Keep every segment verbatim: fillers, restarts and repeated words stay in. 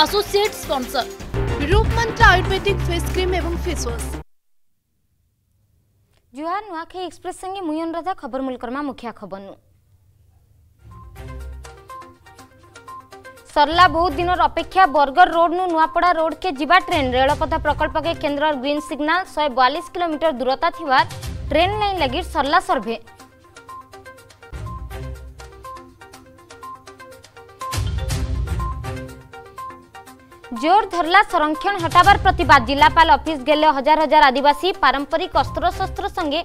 Associate sponsor Roopmantra ayurvedic face cream एवं face wash. जुहार Nuakhai express संगे मुई अनुराधा खबर मुलकरमा मुख्या खबर नु सरला बहुत दिन अपेक्षा बर्गर रोड नु नुआपड़ा रोड के जीवा ट्रेन रेलपथ प्रकल्प के केंद्र ग्रीन सिग्नल एक सौ बयालीस किलोमीटर दूरता थिवा ट्रेन लाइन लगी सरला सर्वे जोर धरला संरक्षण हटावार प्रतिवाद जिलापाल ऑफिस गेले हजार हजार आदिवासी पारंपरिक अस्त्र शस्त्र संगे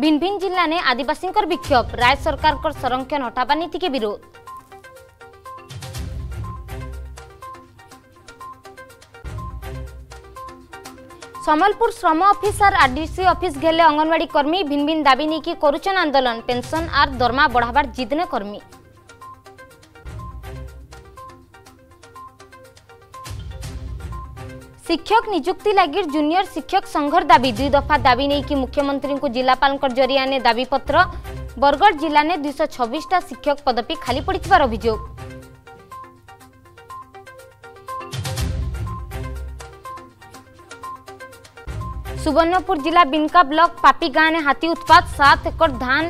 भिन्न भिन्न जिला ने आदिवासी विक्षोभ राज्य सरकार कर संरक्षण हटावा नीति के विरोध। सम्बलपुर श्रम ऑफिसर आरडीसी ऑफिस घेले अंगनवाड़ी कर्मी भिन्न भिन्न दाबी नेकी करुचन आंदोलन पेंशन आर दरमा बढ़ावार जिदने कर्मी। शिक्षक नियुक्ति लगी जूनियर शिक्षक संघर दाबी दुई दफा दाबी नेकी मुख्यमंत्री को जिलापाल जरिया ने दाबी पत्र बरगढ़ जिला ने दुई सौ छब्बीस टा शिक्षक पदवी खाली पड़िथिबार अभियोग। सुवर्णपुर जिला बिनका ब्लॉक पापी गांव ने हाथी उत्पात सात एकड़ धान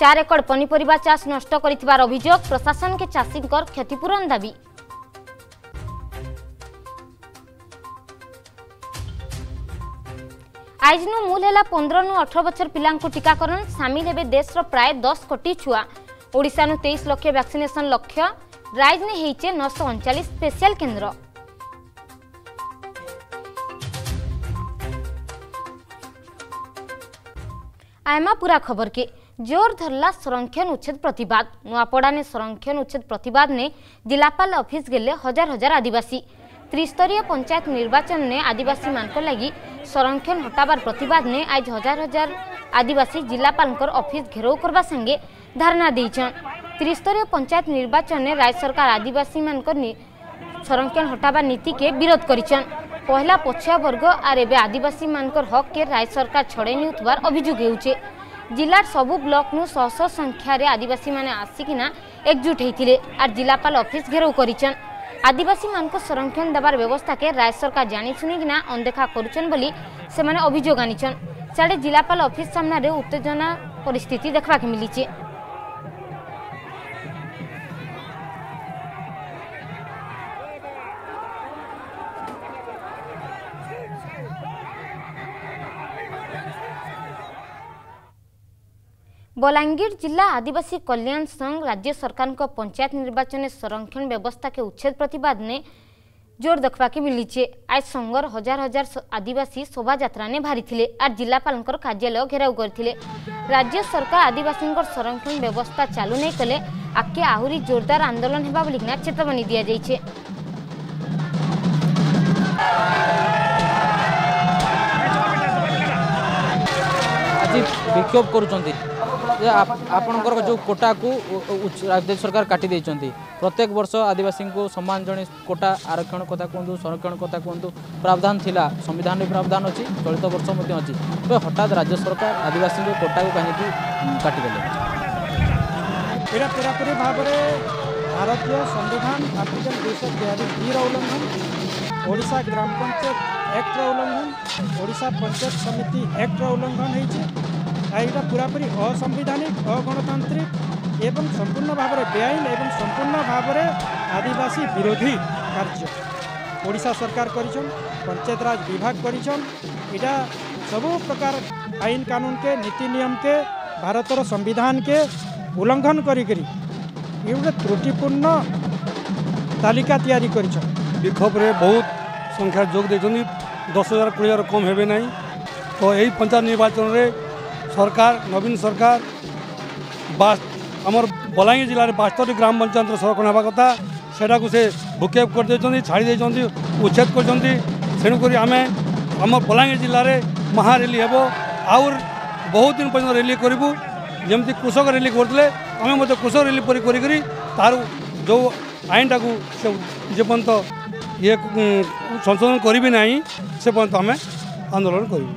चार एकड़ पनीपरिया चाष नष्ट करिथिबार अभियोग प्रशासन के चाषी क्षतिपूरण दाबी। आज नु मूल है पंद्रह नु अठर बछर पिलांकु टीकाकरण सामिल हेबे देशर प्राय दस कोटी छुआ ओडिशा नु तेईस लक्ष वैक्सीनेशन लक्ष्य राज्य ने हेइचे नौ सौ उनचालीस स्पेशल केंद्र। आयमा पूरा खबर के जोर धरला संरक्षण उच्छेद प्रतिवाद नुआपड़ा ने संरक्षण उच्छेद प्रतिवाद ने जिलापाल ऑफिस गेले हजार हजार आदिवासी त्रिस्तरीय पंचायत निर्वाचन ने आदिवासी मानक लगी संरक्षण हटावार प्रतिवाद ने आज हजार हजार आदिवासी जिलापाल ऑफिस घेराव करवा संगे धारणा देइछन। त्रिस्तरीय पंचायत निर्वाचन ने राज्य सरकार आदिवासी मानक संरक्षण हटावा नीति के विरोध करिछन। पहला पछुआ वर्ग आर एवं आदिवासी मानकर हक के राज्य सरकार छड़े निउतवार अभियोग हेउचे। जिलार सबू ब्लॉक नु सौ सौ संख्यार आदिवासी माने आसिकिना एकजुट होते आर जिलापाल ऑफिस घेराव करिछन। आदिवासी मानक संरक्षण देवार व्यवस्था के राज्य सरकार जानी सुनिकिना अनदेखा करुचन बोली सेमाने अभियोग आनिछन। साडे जिलापाल ऑफिस सामना रे उत्तेजना परिस्थिति देखबा के मिलिछे। बलांगीर जिला आदिवासी कल्याण संघ राज्य सरकार को पंचायत निर्वाचन में संरक्षण व्यवस्था के उच्छेद प्रतिवाद ने जोर देखा के मिलीचे। आज संघर हजार हजार आदिवासी शोभा यात्रा ने भारी थिले और जिलापाल कार्यालय घेराव करथिले। राज्य सरकार आदिवासी संरक्षण व्यवस्था चालू नहीं कले आगे आहरी जोरदार आंदोलन होगा बोलिना चेतावनी दी जाइए। विक्षोभ कर जो कोटा को राज्य सरकार काटी देते प्रत्येक वर्ष आदिवासी को सम्मान जन कोटा आरक्षण कथा कहूँ संरक्षण कथा कहूँ प्रावधान थिला संविधान में प्रावधान अच्छी चलित वर्ष अच्छी तो हठात राज्य सरकार आदिवासी को कोटा को कहीं काटिदेले पूरापूरी भाव में भारतीय संविधान आर्टिकल दुई सौ बयालीस बी उल्लंघन ओडिशा ग्राम पंचायत एक्ट उल्लंघन ओडिशा पंचायत समिति एक्ट उल्लंघन होता पूरापूरी असंवैधानिक अगणतांत्रिक एवं संपूर्ण भाव में बेआईन एवं संपूर्ण भाव में आदिवासी विरोधी कार्य ओडिशा सरकार करिछन पंचायत राज विभाग करिछन। इटा सब प्रकार आईन कानून के नीति नियम के भारतर संविधान के उल्लंघन करी गोटे त्रुटिपूर्ण तालिका तैयारी करिछन। विक्षोभ रे बहुत संख्या जोग देछन दस हजार कोड़े हजार कम हेबे नहीं तो यही पंचायत निर्वाचन रे सरकार नवीन सरकार आमर बलांगीर जिले में बास्तरी ग्राम पंचायत संरक्षण होगा कथा से भूक्षेप कर देछन छाड़ी देछन उच्छेद कर तेणुक आम आम बलांगीर जिले में महारैली हेब आउर बहुत दिन पर्यटन रैली करूँ जमी कृषक रैली करते आम मत कृषक रैली परी करी तार जो आईनटा को जेपर्यंत ये संशोधन करी भी नहीं से पर्यटन आम आंदोलन करूँ।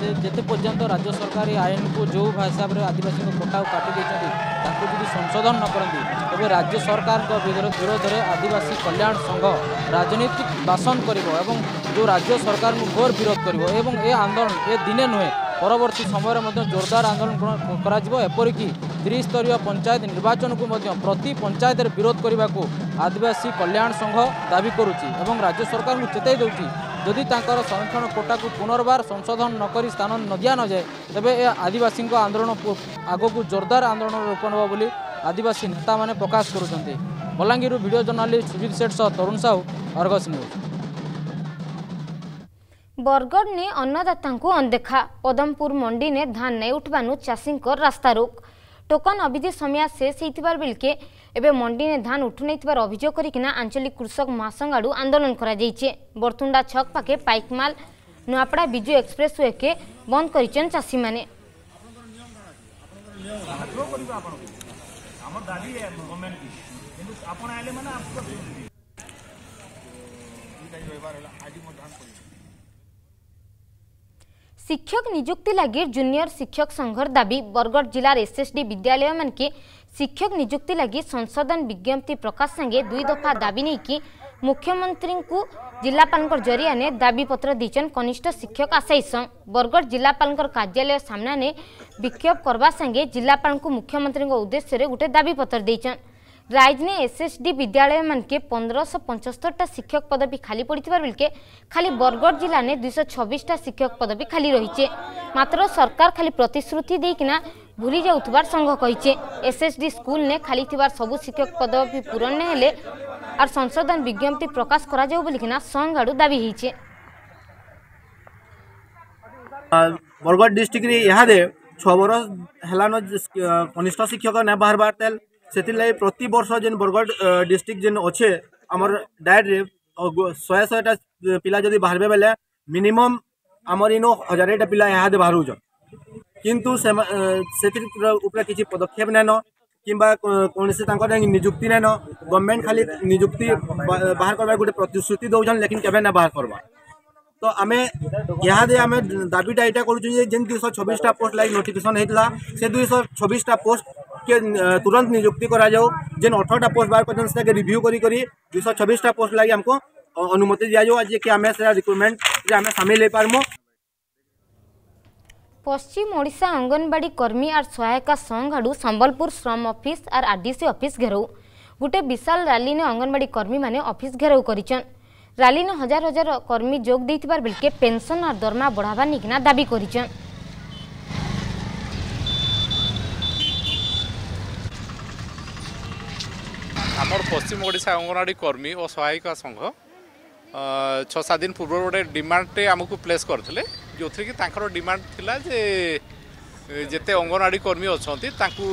जिते पर्यंत राज्य सरकार आईन को जो हिसाब से आदिवासी कोटा काटी देती संशोधन न करती तेज राज्य सरकार विरोध में आदिवासी कल्याण संघ राजनीतिक शासन कर जो राज्य सरकार को घोर विरोध कर आंदोलन ये दिने नुहे परवर्ती समय जोरदार आंदोलन करपरिक त्रिस्तरीय पंचायत निर्वाचन को प्रति पंचायत विरोध करने को आदिवासी कल्याण संघ दाबी करुच्ची एवं राज्य सरकार को चेताई दूसरी जदि तांकर संरक्षण कोटा को पुनर्बार संशोधन न कर स्थान न दिया न जाए तेबे ए आदिवासी आंदोलन आगक जोरदार आंदोलन रूप नब बोली आदिवासी नेता माने प्रकाश करुछन्ते। बलांगीरु वीडियो जर्नालिस्ट सुजित सेठ सह तरुण साहू, अर्गस न्यूज। बरगढ़ ने अन्नदाता को अनदेखा, पदमपुर मंडी ने धान नहीं उठवानु चाषी को रास्ता रोक। टोकन अवधि समय शेष होता बेलके एवं मंडी ने धान उठुन अभियोग करना आंचलिक कृषक महासंघ आड़ आंदोलन करतुंडा छक पाखे पाइकमाल नुआपड़ा विजु एक्सप्रेस वे के बंद कर चाषी मैंने शिक्षक नियुक्ति लगी जूनियर शिक्षक संघर दाबी। बरगढ़ जिलार एसएसडी विद्यालय मान के शिक्षक नियुक्ति लगी संशोधन विज्ञप्ति प्रकाश संगे दुई दफा दाबी नहीं कि मुख्यमंत्री को जिलापाल जरिया ने दाबी पत्र दीचन कनिष्ठ शिक्षक आशायी संघ। बरगढ़ जिलापाल कार्यालय सामना ने विक्षोभ करवा संगे जिलापाल मुख्यमंत्री उद्देश्य रे गोटे दाबी पत्र दीचन। राइज ने एसएसडी विद्यालय मान के पंद्रह सौ पंचहत्तर शिक्षक पदवी खाली पड़ता बेलके खाली बरगढ़ जिला ने दुई सौ छब्बीस शिक्षक पदवी खाली रही मात्र सरकार खाली प्रतिश्रुति देना भूली जाउथबार संघ कहिचे। एसएसडी स्कूल ने खाली थिबार सबु शिक्षक पदवी पूरण ने हेले और संशोधन विज्ञप्ति प्रकाश करा जाउ बोलिकिना संघ आडू दाबी हिचे। बरगढ़ डिस्ट्रिक्ट रे यहादे छह बरस हेलानो कनिष्ठ शिक्षक ने बार बार तेल सेति लाई प्रति वर्ष जेन बरगढ़ डिस्ट्रिक्ट जेन अछे हमर डाइट रे सौ सौ टा पिला जदी बाहरबे बेले मिनिमम हमर इनो हजारे टा पिला यहादे बाहरु ज किंतु सेतिर किसी पदक्षेप नाइन किंवा निजुक्ति नाइन गवर्नमेंट खाली निजुक्ति बाहर करवा गोटे प्रतिश्रुति दौन लेकिन केवे ना बाहर करवा तो आम यहाँ आम दाबीटा यहाँ करें दुई सौ छब्बीस पोस्ट लाइक नोटिफिकेशन होता से दुई सौ छब्बीस पोस्ट के तुरंत निजुक्ति कराऊ जेन अठरटा पोस्ट बाहर कर रिव्यू करी दुई सौ छब्बीस पोस्ट लागे हमको अनुमति दि जाऊ जे कि आम रिक्रुटमेंट आम सामिल हो पार्मु। पश्चिम ओडिशा आंगनबाड़ी कर्मी और सहायिका संघ आड़ संबलपुर श्रम ऑफिस और आरडीसी ऑफिस घेराव। गोटे विशाल रैली ने आंगनबाड़ी कर्मी माने ऑफिस घेराव करिछन। रैली ने हजार हजार कर्मी जोग देइतिबार बेलके पेंशन और दरमा बढ़ावा निकना दाबी करिछन। हमर पश्चिम ओडिशा आंगनबाड़ी कर्मी और सहायिका संघ छः सात दिन पूर्व गोटे डिमांडटे आमको प्लेस करथिले जो थी कि तांकर डिमांड थिला जे जेते अंगनवाड़ी कर्मी अछंती तांकू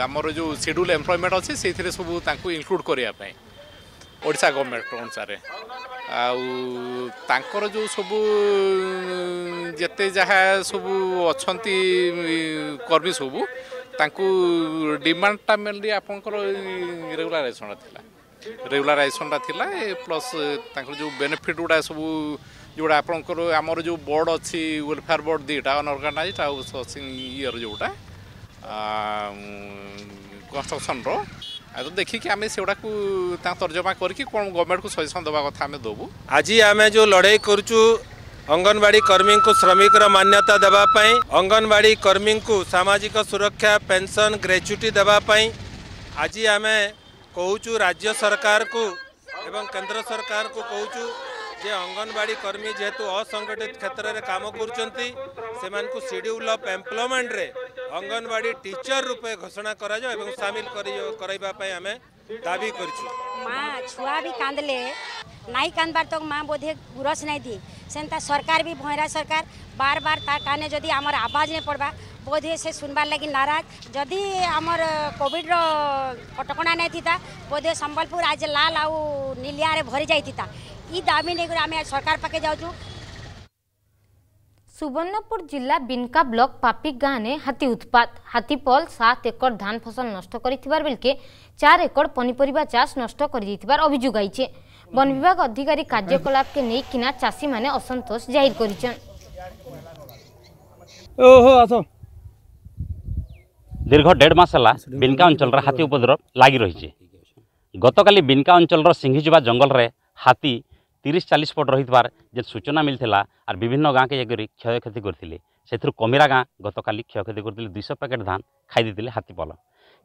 हमर जो शेड्यूल एम्प्लॉयमेंट अछि सेथिरे सबु तांकू इनक्लूड करिया पय ओडिसा गवर्नमेंट अनुसार आउ तांकर जो सबु जेते जहा सबु अछंती कर्मी सबु तांकू डिमांडटा मेनली आपनकर रेगुलराइजेशन थिला रेगुलराइजेशन थिला प्लस तांकर जो बेनिफिट उडा सबु जोड़ा आपंकर आमर जो बोर्ड अच्छी वेलफेयर बोर्ड दीटा अनअर्गानाइज आउ सोर्सिंग ईयर जोटा कंस्ट्रक्शन रो देखिए आम से तर्जमा करके कौन गवर्नमेंट को सजेसन दवा कथा आम देवु। आज आम जो लड़ाई करुचु अंगनवाड़ी कर्मी को श्रमिक मान्यता देवाई अंगनवाड़ी कर्मी को सामाजिक सुरक्षा पेंशन ग्रेच्युटी देवाई आज आम कहूँ राज्य सरकार को एवं केंद्र सरकार को कहूँ जे अंगनवाड़ी कर्मी जेहेतु असंगठित क्षेत्र में काम करछंती सेमान को शेड्यूल ऑफ एम्प्लॉयमेंट रे अंगनवाड़ी टीचर रूपे घोषणा करा जाय एवं शामिल करियो करैबा पय हमें दाबी करछु। माँ छुआ भी कांदले नाई कांदबार तो माँ बोधे गुरस नहीं दी सेंता सरकार भी भैरा सरकार बार बार तार काने जदी हमर आवाज ने पड़बा बोधे से सुनबार लगी नाराज जदी हमर कोविड रो कटकणा नहीं थीता बोधे संबलपुर आज लाल आउ नीलिया रे भरी जाई थीता ई दाबी ने ग्राम आज सरकार पाके जाउछु। सुवर्णपुर जिला बिनका ब्लॉक पापी गाँव ने हाथी उत्पात हाथीपल सात एकड़ धान फसल नष्ट कर बेलके चार एकड़ पनीपरिया चाष नष्ट कर अभियोग आई है। वन विभाग अधिकारी कार्यकलाप के लेकिन चाषी मैंने असंतोष जाहिर कर। ओहो आसो दीर्घ डेढ़ मास हला बिनका अंचल रे हाथी उपद्रव लागी रही। गतकाली बिनका अंचल सिंघिजुवा जंगल रे हाथी तीस चालीस फुट रही जे सूचना मिलता और विभिन्न गाँ के जाकर क्षय क्षति करते से कमिरा गाँ गतकाली क्षय क्षति करते दुई सौ पैकेट धान खाई देते हाथी पल।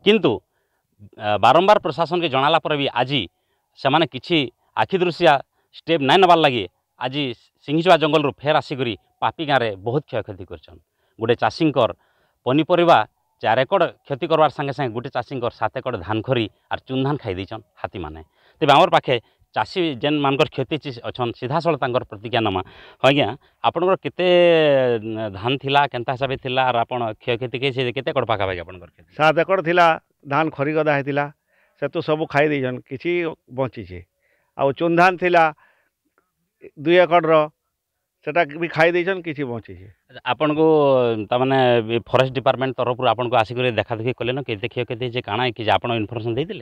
किंतु बारंबार प्रशासन के जणाला पर भी आज से किसी आखिदृशिया स्टेप नाई नबार लगे आज सिंघिजुवा जंगल रू फेर आसिक पापी गाँव में बहुत क्षय क्षति कर गोटे चाषीकर पनीपरिया चार एकड़ क्षति करवार संगे संगे गोटे चाषीकर सात एकड़ धान खरी और चुन धान खाई देछन हाथी मैंने। तेज आम पाखे चाषी जेन मान क्षति अच्छन सीधा सड़क प्रतिज्ञा नमा आज्ञा आपणकर केते धान थिला केंता हिसाब से और आप क्षय क्षति केते एकड़ पाखापाखी आप सात एकड़ थिला धान खरी गदा होता से तो सब खाई देछन किसी बंची आ चुन धान थिला दुई एकड़ सेटा भी खाई देछन किसी बंची आपन को तमाने फॉरेस्ट डिपार्टमेंट तरफ आपन को आसिक देखा देखी कले न केते क्षय क्षति काना कि आप इनफॉरमेशन देते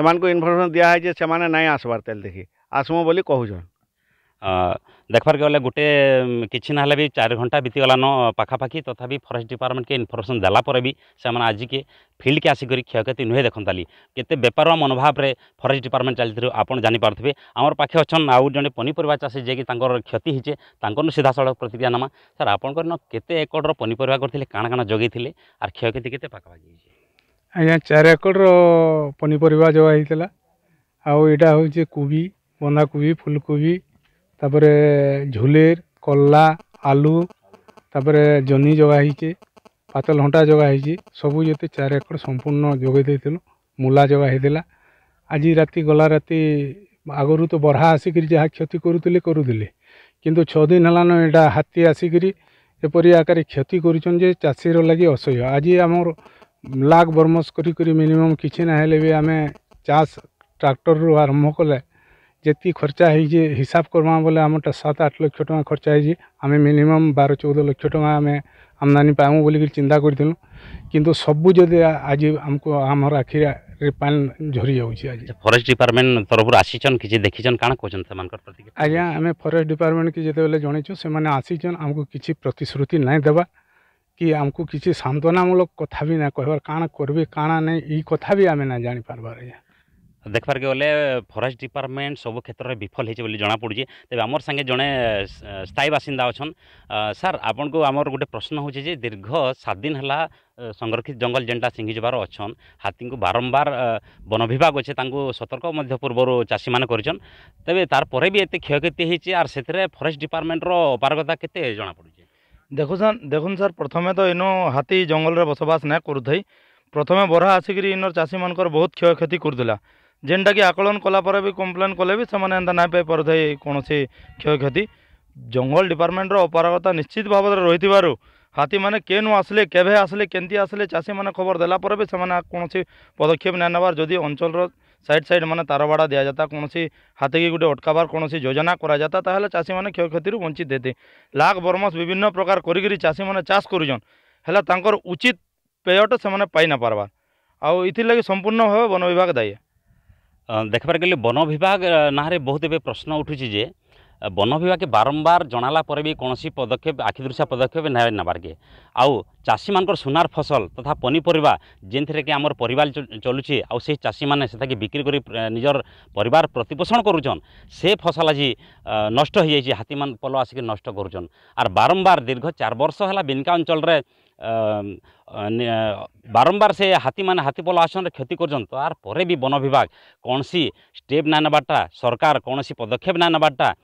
से इनफर्मेशन दिया है से नाई आसबार तेल देखी आसमो बोली कहून देखबार गले गोटे किसी ना भी चार घंटा बीतीगला न पाखापाखी तथापि तो फॉरेस्ट डिपार्टमेंट के इनफर्मेशन देलापर भी से आज के फिल्ड के आसिक क्षयक्षति नुहे देखताली केते बेपार मनोभाव रे फॉरेस्ट डिपार्टमेंट चलती आप जानीपे आमर पाखे अच्छन आउ जन पनीपरिया चाषी जे कि क्षति होचे तांकर सीधा सड़क प्रतिक्रिया नमा सर आपन केते एकड़ पनीपरिया करथिले काना काना जगैथिले आर क्षयक्षति केते पाखापाखी आज्ञा चार एकड़ पनीपरिया जगाईला आईटा हूँ कोबी बंधाकोबी फुलकोबी तापर झुलेर कल्ला आलू तापर जनी जगाही पातल हंटा जगाही सबू जो चार एकड़ संपूर्ण जगै मूला जगाही आज राति गला राति आगुरी तो बरहा आसिक जहाँ क्षति करुले करुले किंतु छः दिन हलान यहाँ हाथी आसिक एपरी आकार क्षति करुचन जे चाषीर लगी असह्य। आज आमर लाख बरमस करी करी मिनिमम किसी ना हेले भी आमे चाष ट्रैक्टर रु आरंभ कले जी खर्चा होइए हिसाब करमा बोले आमटा सात आठ लक्ष टका खर्चा होइए आमे मिनिमम बारह चौदह लक्ष टका आमे आमदानी पाऊँ बोलिक चिंता करूँ किंतु सबू जदि आज आमको आम आखिर पानी झरी जाऊँगी। आज फॉरेस्ट डिपार्टमेंट तरफ आसीचन किसी देखीचन काण कौन से आज्ञा आम फॉरेस्ट डिपार्टमेंट के जिते जनईचु से आसीचन आमको किसी प्रतिश्रुति नहीं देवा कि आमको किसी सांत्वनामूलक कथा भी ना कहबार काण करबे काणा नहीं ई कथा भी आमे ना जानि पारबार। देखबार गले फॉरेस्ट डिपार्टमेंट सब क्षेत्र में विफल होइछे बोली जना पड़ुछे। तेबे आमर संगे जड़े स्थायी बासिंदा अछन सर आपन को आमर गोटे प्रश्न होचे जे दीर्घ सात दिन हला संरक्षित जंगल जेनटा सिंघिजुवार अछन हाथी को बारंबार वन विभाग अच्छे सतर्क मध्य पूर्व चाषी मैंने करछन तेबे तार परे भी एते क्षयक्षति होइछे आर सेतरे फॉरेस्ट डिपार्टमेंट रो अपारगता केते जना पड़ुछे। देखु सर देखुन सर प्रथमे तो इनो हाथी जंगल रे बसवास ना करुथई प्रथमे बरहा आसिक इनर चाषी मानकर बहुत क्षय क्षति करुला जेनटा कि आकलन कलापर भी कम्प्लेन कले भी सेमाने एंता ना पाई पारुथई कौन से क्षय क्षति जंगल डिपार्टमेंटर अपारगता निश्चित भाव में रही हाथी मैंने केनु आसले केभे आसले केंती आसले चाषी मैंने खबर देलापर भी सेमाने कौन से पदक्षेप ना नबार जदि अंचल साइड साइड माने तारवाड़ा दिया जाता कौन सी हाथी की गोटे अटकाबार कौन सी योजना करा जाता ताहले चाषी मैंने क्षय क्षति वंचित देते लाख बरमस विभिन्न प्रकार करी चाषी मैंने चाष करुन है उचित पेयट से पाई ना पारबार आउ इथिलागि संपूर्ण भाव वन विभाग दायी। देखबार गले वन विभाग नारे बहुत ए प्रश्न उठुची जे वन विभाग के बारंबार जणाला पर भी कौन सी पदक्षेप आखिदृशिया पदक्षेप ना नबारगे आउ चाषी मानकर सुनार फसल तथा पनीपरिया जेन थे कि आमर परिवार चलुचे आउ से चाषी मैंने से बिक्री करी निजर परिवार प्रतिपोषण करुचन से फसल आज नष्ट हो जाए हाथी मान पल आसिक नष्ट करुचन आर बारंबार दीर्घ चार वर्ष है बिनका अंचल रे बारंबार से हाथी मैंने हाथी पल आसन क्षति करजन तो आर पर भी वन विभाग कौन सी स्टेप ना नबाटा सरकार कौन सी पदक्षेप ना नबाटा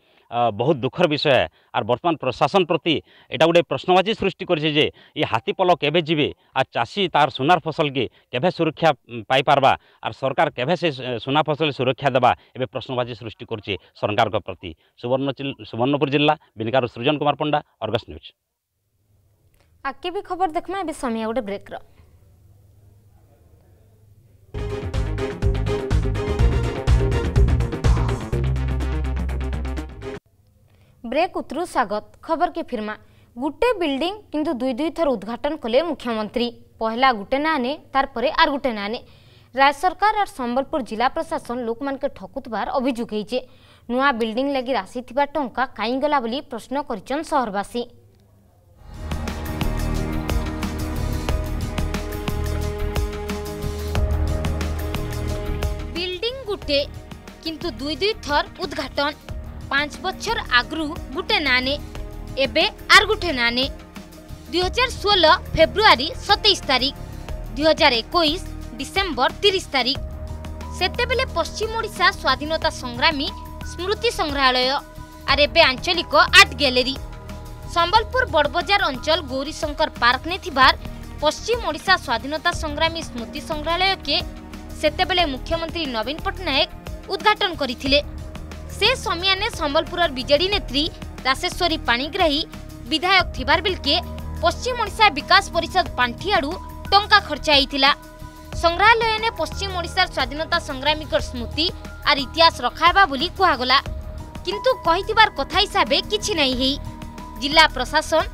बहुत दुखर विषय है आर बर्तमान प्रशासन प्रति एटा गोटे प्रश्नवाची सृष्टि करछे जे ये हाथी पल केबे जीवे आर चाषी तार सुनार फसल के केबे सुरक्षा पाई पारबा आर सरकार केबे से सुना फसल सुरक्षा देवा एबे प्रश्नवाची सृष्टि करछे सरकार के प्रति। सुवर्ण सुवर्णपुर जिला बिनकार सृजन कुमार पंडा अर्गस न्यूज। आके भी खबर देखमा एबे समय गोटे ब्रेक रो ब्रेक उतरु स्वागत खबर के फिरमा गुटे बिल्डिंग किंतु दुई दुई थर उद्घाटन कले मुख्यमंत्री पहला गुटे ना आने तार परे आर गुटे ना आने राज्य सरकार और संबलपुर जिला प्रशासन लोक मान के ठकुतबार अभियोग होइछे नुआ बिल्डिंग लगी राशि थिबा टंका काई गला बोली प्रश्न करिचन शहरवासी। गोटे किंतु दुई दुई थर उद्घाटन पांच बछर आगु गुटे नाने एबे आर गुटे नाने। दुई हजार षोलो फेब्रुआरी सतैश तारीख दुई हजार एकोईस डिसेम्बर तीस तारीख सेतेबेले पश्चिम ओडिशा स्वाधीनता संग्रामी स्मृति संग्रहालय आर एबे आंचलिक आर्ट गैलेरी संबलपुर बड़बजार अंचल गौरीशंकर पार्क ने थिबार पश्चिम ओडिशा स्वाधीनता संग्रामी स्मृति संग्रहालय के सेतेबेले मुख्यमंत्री नवीन पट्टनायक उद्घाटन करथिले। से समियाने संबलपुर बीजेडी नेत्री राशेश्वरी पाणिग्राही विधायक थिबार बेलके पश्चिम ओडिशा विकास परिषद पांठी आडू टंका खर्च होता। संग्रहालय ने पश्चिम ओडिशार स्वाधीनता संग्रामी स्मृति आर इतिहास रखायबा बोली कहगला, किंतु कहिथिबार कथा हिसाब से किछि नै हेई। जिला प्रशासन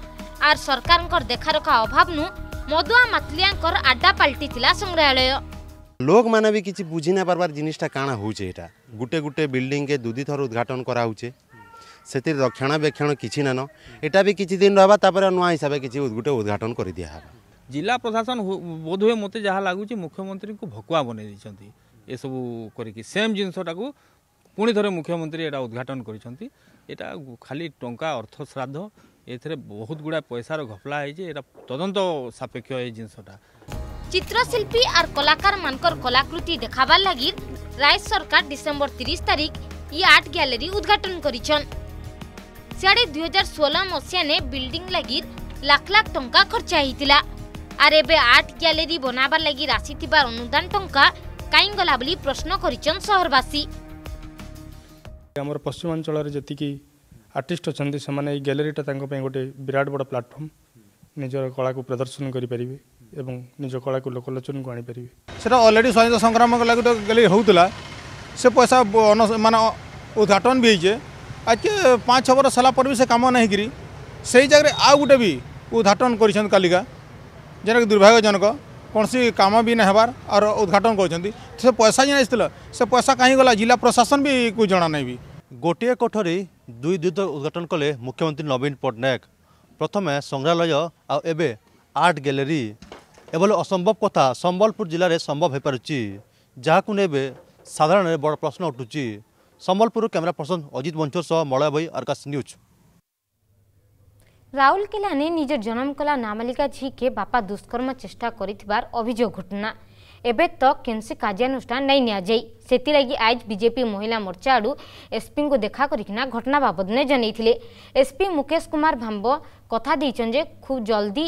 आर सरकारनकर देखारखा अभाव नु मदुआ मतलियांकर आड्डा पलटिथिला संग्रहालय। लोक माने भी किछि बुझी ना पारबार जिनिसटा काना होउचे। एटा गुटे गुटे बिल्डिंग के दुदी थर उद्घाटन करा होउचे, सेति रक्षणाबेक्षण किछि नानो। एटा भी किछि दिन रहबा तापर नुवा हिसाब किछि गुटे उद्घाटन करि दिया हा। जिला प्रशासन बोधवे मते जहा लागुची मुख्यमंत्री को भकुआ बने दिसंती। ए सब करिकि सेम जिनसटा को पुणी थरे मुख्यमंत्री एटा उद्घाटन करिसंती। एटा खाली टंका अर्थ श्राद्ध एथरे बहुत गुड़ा पैसार घपला है। तदंत सापेक्ष ए जिनसटा चित्रशिल्पी आर कलाकार मानकर कलाकृति देखाबार लागि राज्य सरकार डिसेम्बर तीस तारीख ये आर्ट गैलेरी उद्घाटन करिछन। सियाडे दुई हजार षोलह मसीहा ने बिल्डिंग लागि लाख लाख टंका खर्चा होता आर एबे आर्ट गैलेरी बनाबार लागि राशिथिबा अनुदान टंका काई गला बोली प्रश्न करिछन शहरवासी। आमर पश्चिमांचल जी आर्टिस्ट अच्छा से गैलेरीटा गोटे विराट बड़ प्लाटफर्म निजर कला को प्रदर्शन करें और निज कला को लोकलोचन को आनीपर से अलरेडी स्वाधीनता संग्राम लगे तो गैलेरी होता से पैसा मान उद्घाटन भी होचे। आज पाँच छः बरस सरापर भी से कम नहीं करी से जगह आउ गोटे भी उद्घाटन करा जेटा दुर्भाग्यजनक कौन सी काम भी ना हबार और उद्घाटन करछंती। से पैसा जे आइसला से पैसा कहीं गला जिला प्रशासन भी कोई जाना नहीं। भी गोटे कोठरी दुई दुई उद्घाटन कले मुख्यमंत्री नवीन पट्टनायक। प्रथम संग्रहालय आ एबे आर्ट गैलेरी एभली असंभव कथा संबलपुर जिले में संभव हो पारुची, जहां ने साधारण बड़ प्रश्न उठुची। संबलपुर कैमरा पर्सन अजित बंचोर सह मलयभाई आर्गस न्यूज। राउरकेला ने निज जन्मकला नाबालिका झी के बापा दुष्कर्म चेष्टा करिथिबार अभियोग घटना एबे तक तो केनसी कार्यानुष्ठान नहीं निया जाई। सेतिलागी आज बीजेपी महिला मोर्चा आडू एसपी को देखा करिकिना घटना बाबद ने जनइथिले। एसपी मुकेश कुमार भांबो कथा दैछन जे खूब जल्दी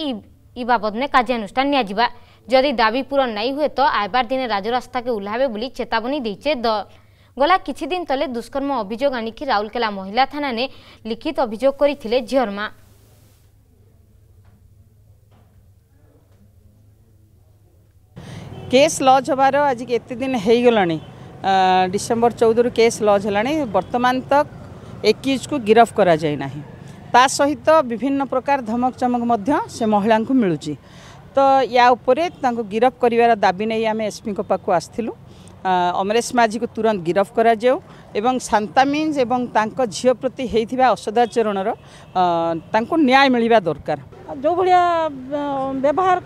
इ बाबद ने कार्यानुष्ठान निया जिबा। जदि दाबी पूरा नहीं हुए तो आइबार दिन राजरास्ता के उल्हावे बोली चेतावनी दैछे। द गला किछि दिन तले दुष्कर्म अभियोग आनिकि राउरकेला महिला थाना ने लिखित अभियोग करिथिले झियरमा। केस लज हबार आज के एत दिन हो गलानी। डिसेम्बर चौदह केस लज होगा। वर्तमान तक एक्यूज को गिरफ्त करा जाए ना। ता सहित विभिन्न प्रकार धमक चमक से महिला को मिलूँ। तो या उपरे गिरफ्त करार दाबी नहीं आम एसपी पाक आसलु। अमरेश माझी को तुरंत गिरफ्त करा जाओ एवं सांतामीज एवं झील प्रति होता असदाचरण न्याय मिलवा दरकार। जो भाया व्यवहार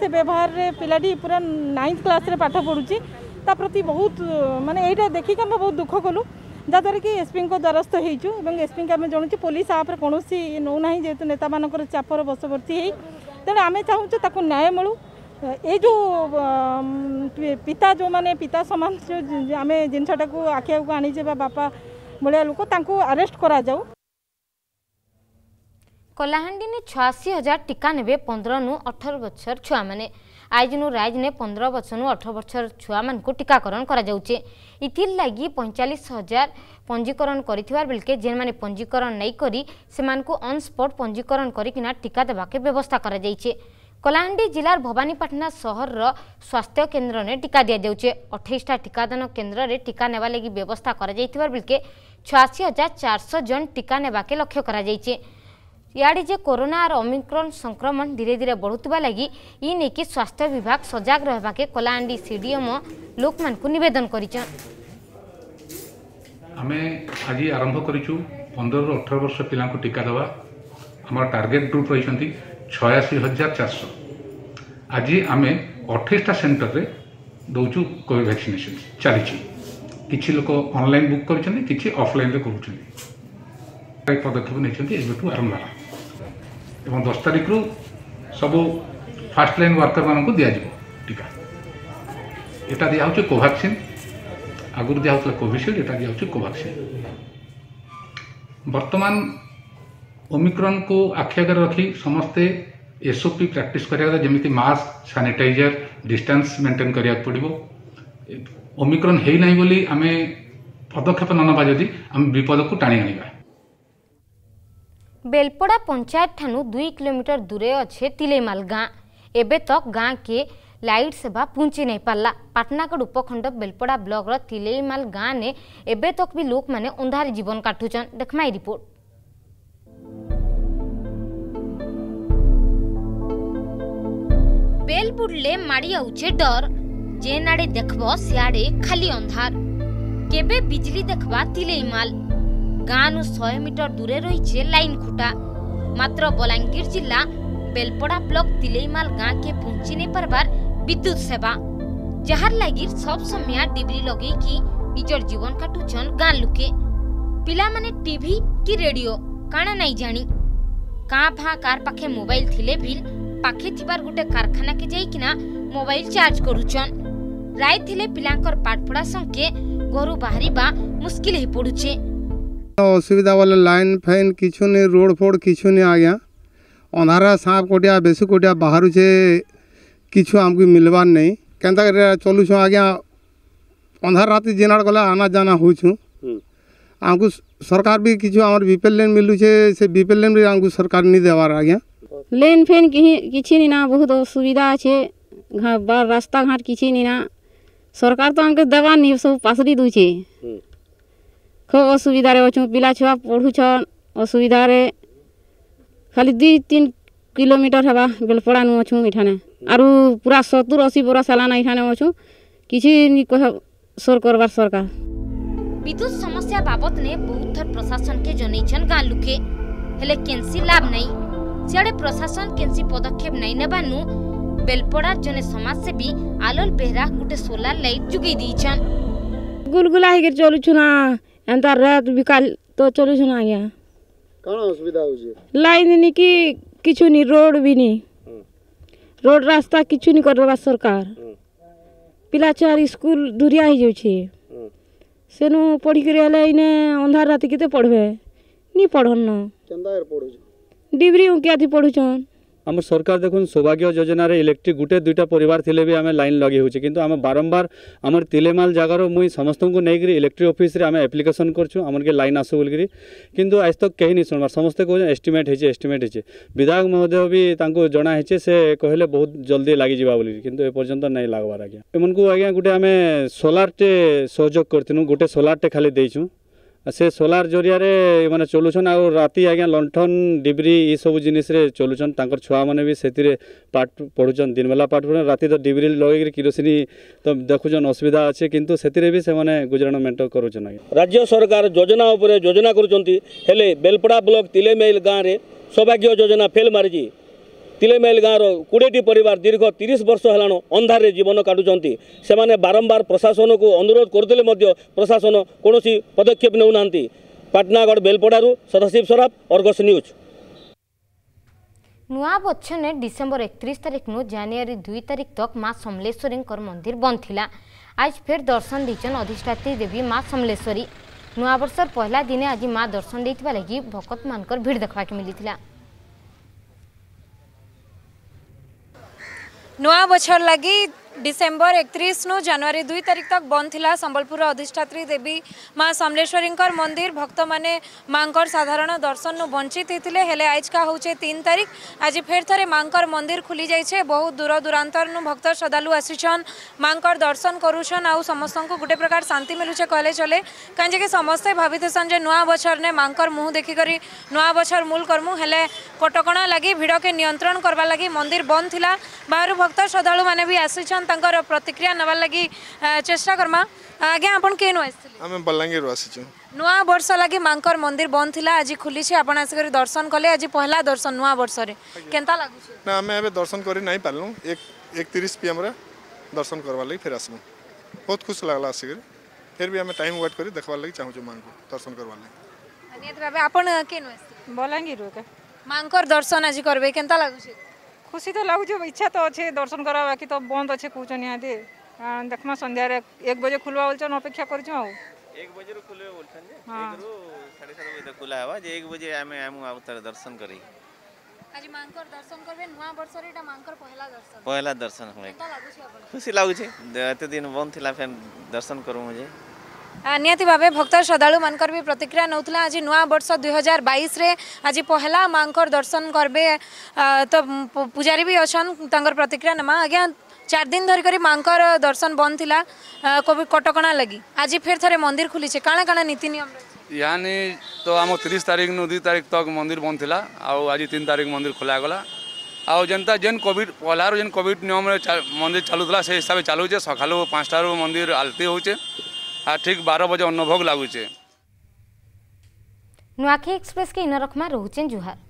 से व्यवहार रे पिलाटी पूरा नाइन्थ क्लास रे पाठ पढ़ुची ता प्रति बहुत माने एटा देखिक आम बहुत दुख कलु। जहाँद्वारा कि एसपी को द्वारस्थ होचु और एसपी को आम जनुचु पुलिस आप कौन नौना जेहेतु नेता मान चापर बशवर्ती है। तेना आम चाहूँ ताकू न्याय मिलू। ये जो पिता जो माने पिता समान आम जिनटा को आखि आगे आनीचे बापा भाया लोक आरेस्ट कराऊ। कलाहांडी ने छियासी हजार टीका ने पंद्रह नु अठर बछर छुआ माने। आज नु राइज ने पंद्रह बछर नु अठर बछर छुआ मान को टीकाकरण करा जाउचे। इथिल लागी पैंतालीस हजार पंजीकरण करिथिबार बेलके जेन माने पंजीकरण नै करी सेमान को ऑन स्पॉट पंजीकरण करिकिना टीका देबाके व्यवस्था करा जाइचे। कलाहांडी जिलार भवानीपाटना सहर रो स्वास्थ्य केन्द्र ने टीका दिया जाउचे। अट्ठाईसटा टीकादान केन्द्र रे टीका नेबा लागी व्यवस्था करा जाइथिबार बेलके छियासी हजार चार सौ जन टीका नेबाके लक्ष्य करा जाइचे। याडे जे कोरोना और ओमिक्रॉन संक्रमण धीरे धीरे बढ़ुवा लगी इ ने कि स्वास्थ्य विभाग सजग रहबा के कलाहांडी सीडीएम लोक मान को निवेदन करिछन। हमें आज आरंभ करिछु पंद्रह रो अठारह वर्ष पिला को टीका दवा। हमर टारगेट ग्रुप रहिसंती छियासी हजार चार सौ। आज आमे अट्ठाईस टा सेंटर रे दोचू कोविड वैक्सीनेशन चली छी। किसी लोक ऑनलाइन बुक कर किसी ऑफलाइन कर पदक्षेप नहीं आरंभ है। दस तारीख रु सबू फास्ट लाइन वर्कर मानक दिज्व टीका यहाँ दिहे कोभाक्सिन आगुरी दिहे कोविशील्ड यहाँ दिहे कोभाक्सिन। बर्तमान ओमिक्रॉन को आखि आगे रखी समस्ते एसओपी प्रैक्टिस करा जमी मास्क सानिटाइजर डिस्टेंस मेंटेन करा पड़ो। ओमिक्रॉन है ना बोली आम पदक्षेप न ना जदि आम विपद को टाणी आने। बेलपड़ा पंचायत ठानु दुई किलोमीटर दूरे अच्छे तिलेमाल गाँव एबे तक तो गाँ के लाइट सेवा पहुँची नहीं पार्ला। पाटनागढ़ उपखंड बेलपड़ा ब्लॉक तिलेमाल गाँव ने एबे तक तो भी लोक माने अंधारी जीवन काटुचन। देखमाई रिपोर्ट। बेल बुडले माड़ी आउचे डर जेनाडे देखबो सियाडे खाली अंधार। केबे बिजली देखबा तिलेमाल गाँव सौ मीटर दूरे रही लाइन खुटा। मात्र बलांगीर जिला बेलपड़ा ब्लॉक तिलेमाल गाँव के पहुंची नहीं पार्बार विद्युत सेवा जार लगी सब समय डिब्री लगे कि निजर जीवन काटुचन गाँ लुके। पिला माने टीवी कि रेडियो काना नहीं जानी काँ भा कार पाखे मोबाइल थिले भी पाखे थिबार गोटे कारखाना के जाइकिना मोबाइल चार्ज करुचन। राय थिले पिलांकर पाठपढ़ा संगे घर बाहर मुस्किल हो पड़ुचे। असुविधा वाले लाइन फाइन किछु नहीं रोड फोड किछु नहीं आ गया। अंधारा सांप कोटिया बेसु कोटिया बाहर से किछु हमको मिलवार नहीं के चलुछु आ गया। अंधार राति जेनाड़ गला आना जाना होछु। हमको सरकार भी किछु हमर बीपीएल लाइन मिलु छे से बीपीएल लाइन भी हमको सरकार नहीं देवार आ गया। लाइन फेन किछु नहीं ना बहुत असुविधा छे। बाहर रास्ता घाट किछु नहीं ना सरकार तो हमके देवा नहीं सब पासरी दु छे। खूब असुविधा अच्छे पिला छुआ पढ़ुछन असुविधा खाली दुई तीन किलोमीटर हवा बेलपड़ा नु अच्छे इठाने आरु पूरा सत्तर अशी बरस है इठाने अच्छे किसी सोर करवार सरकार। विद्युत समस्या बाबत ने बहुत थर प्रशासन के जनईन गाँ लुके हेले केनसी लाभ नहीं सियाड़े प्रशासन केनसी पदक्षेप नहीं नेबानु बेलपड़ा जने समाजसेवी आलोल बेहरा गोटे सोलार लाइट जुगे दीछन। गुलगुला होकर चलुछु ना अंतर रात बिकाल तो चलु सुना गया। कोन असुविधा हो जे लाइन नी की किछु नी रोड भी नी रोड रास्ता किछु नी करबा सरकार। पिला चार स्कूल दूरिया हो जे छे सेनु पढ़ी करे ले इने अंधार रात केते पढ़बे नी पढ़न न चंदार पढ़ु डिब्री उ केथि पढ़ु छन। हमर सरकार देखुन सौभाग्य योजना रे इलेक्ट्रिक गुटे दुईटा परिवार थिले भी आमे लाइन लगे होछि किंतु आमे बारंबार हमर तिलेमाल जगारो मुई समस्त को नै करी इलेक्ट्रिक ऑफिस रे आमे एप्लीकेशन करछु हमर के लाइन आसो बोलकरी किंतु आज तक केही नै सुनबार। समस्त को एस्टिमेट हेछि एस्टिमेट हेछि विधायक महोदय भी तांको जणा हेछि से कहले बहुत जल्दी लागि जिबा बोलि किंतु ए पर्यंत नै लागबार आज्ञा। एमनकु आज्ञा गुटे आमे सोलार टे सहयोग करथिनु गुटे सोलार टे खाली देइछु से सोलार जरिया रे माने चलुछन आ राति आज्ञा लंठन डिब्री ये सब जिनिस रे चलुछन। तांकर छुआ माने भी सेतिरे पाठ पढुछन दिन बेला पाठ पढुछन राति तो डिब्री लगे किरोसिनी तो देखुछन असुविधा अछि किंतु सेतिरे भी से माने गुजराण मेंट करूछन। राज्य सरकार योजना ऊपर योजना करूछंती हेले बेलपड़ा ब्लॉक तिलेमेल गाँव रे सौभाग्य योजना फेल मारिजी। तिलेमेल गाँव कोड़ेटी परिवार दीर्घ तीस वर्ष हेलाण अंधार रे जीवन काटुचंती। सेमाने बारंबार प्रशासन को अनुरोध करदेले मध्य प्रशासन कोनोसी पदक्षेप नउ नांती। पाटनागढ़ बेलपड़ारू सदाशिव सराफ, अर्गस न्यूज। नुआ बछने डिसेंबर इकतीस तारीख नु जनवरी दो तारीख तक माँ समलेश्वरी मंदिर बंद थिला। आज फेर दर्शन दीचन अधिष्ठात्री देवी माँ समलेश्वरी। नुआ वर्ष पहला दिने आज माँ दर्शन देथिबा लागि भक्त मानकर भीड़ देखबा के मिलिथिला। नुआ बछर लगी डिसेंबर इकतीस नु जनवरी दो तारीख तक बंद थिला संबलपुर अधिष्ठात्री देवी माँ समलेश्वरी मंदिर। भक्त माने मांकर साधारण दर्शन नु वंचित होते हेले आज का होचे तीन तारीख आज फेर थरे मांकर मंदिर खुली जाइए। बहुत दूर दूरांतर नु भक्त श्रद्धालु आसीछन मांकर दर्शन करूछन आ समस्तों को गोटे प्रकार शांति मिलूचे कहले चले। कहीं समस्ते भाविथेसन जे नुआ बछर ने मांकर मुँह देखिक नुआ बछर मूल करमु हेले कटकणा लगी भिड़ के नियंत्रण करवा लगी मंदिर बंद थिला। बाहर भक्त श्रद्धालु माने भी आसीछन तंकर प्रतिक्रिया नवा लगी चेष्टा करमा। आगे आपन केन आइसले हम बलांगीर आसीछु। नुआ वर्ष लगी मांकर मंदिर बंद थिला आज खुली छी आपन आसी कर दर्शन कले। आज पहला दर्शन नुआ वर्ष रे केनता लागु छी ना हम एबे दर्शन करी नहीं पालनु एक इकतीस पीएम रे दर्शन करवा लई फेर आसमु बहुत खुश लागला आसी कर फिर भी आम टाइम व्वेट कर देखबार लगी चाहूँ माँ को दर्शन करवार बलांगीर माँ दर्शन आज करेंगे केन्ता लगुच खुशी तो लगुच इच्छा तो अच्छे दर्शन करा बाकी तो बंद अच्छे कौच निहाती देखमा संध्या एक बजे खुलवा बोल अपेक्षा करूँ आ एक बजे रो खुले बोलछन जे हाँ। एक रो साढ़े सात बजे तक खुला हवा जे एक बजे आमे आमु अवतार दर्शन करी आज मांकर दर्शन करबे नुवा वर्ष रे एटा मांकर पहिला दर्शन पहिला दर्शन होय केता लागु छे अपन खुशी लागु छे एते दिन बंद थिला फेन दर्शन करू मुझे नियति भाबे भक्त श्रद्धालु मानकर भी प्रतिक्रिया नउथला आज नुवा वर्ष दो हज़ार बाईस रे आज पहिला मांकर दर्शन करबे तो पुजारी भी अछन तंगर प्रतिक्रिया नमा आज्ञा चार दिन धरी करी मांकर दर्शन बंद थिला कोई कटकणा लगी आज फिर थरे मंदिर खुली छे काणा काणा नीति नियम यानी तो आम तीस तारीख नु दो तारीख तक मंदिर बंद थिला आउ आज तीन तारीख मंदिर खुला गला आउ जनता जेन कोविड पहलारो जेन कोविड नियम रे मंदिर चालुला से हिसाब से चालू छे सखालो पाँचटा रो मंदिर आलती होचे आ ठीक बारह बजे अन्न भोग लागुचे। नुआखे एक्सप्रेस के इनरखमा रहुचेन जुहार।